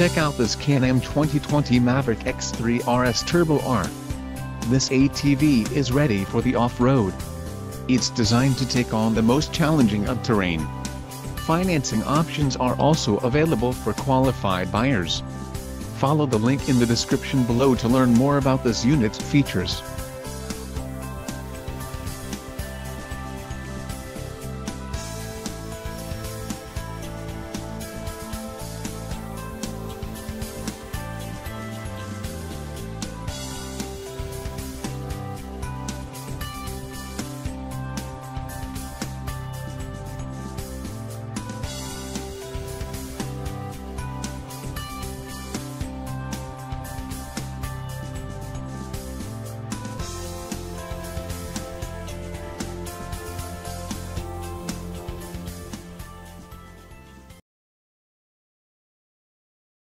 Check out this Can-Am 2020 Maverick X3 RS Turbo R. This ATV is ready for the off-road. It's designed to take on the most challenging of terrain. Financing options are also available for qualified buyers. Follow the link in the description below to learn more about this unit's features.